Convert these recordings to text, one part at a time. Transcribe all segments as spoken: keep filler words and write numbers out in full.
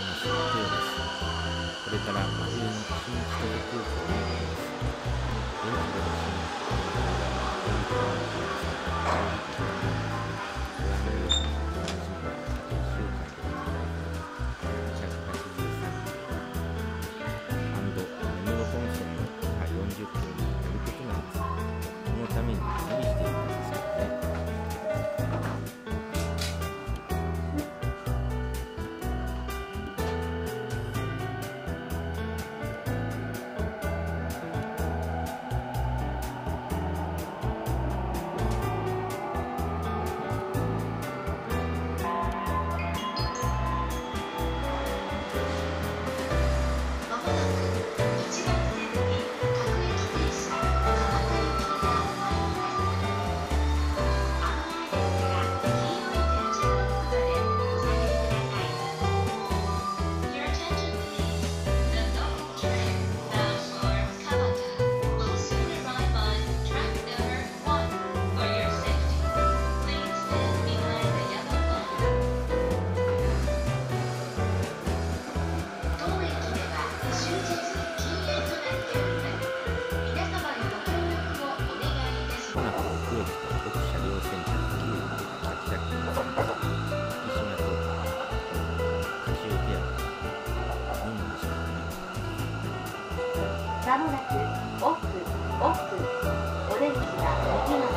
今すぐ手を出す。これから真冬の新千歳空港に行きます。今ほどの新千歳空港に行きます。まもなく奥、奥、オレンジが右側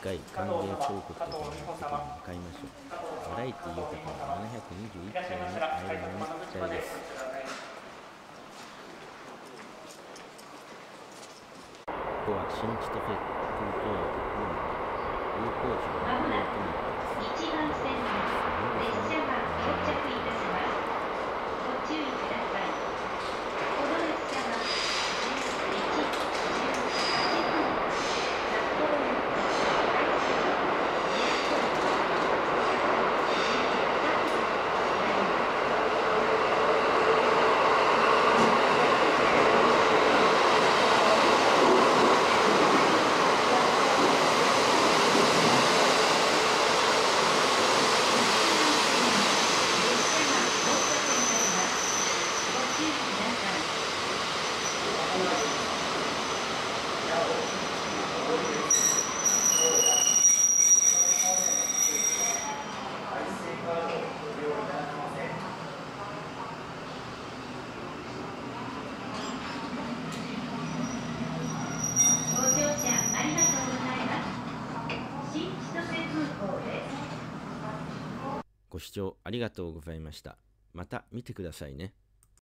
いっかい歓迎彫刻と共に向かいましょう。バラエティ豊かななひゃくにじゅういっかいのアイロンに期待です。ここは新千歳空港駅の有効地の空港となっています。ご視聴ありがとうございました。また見てくださいね。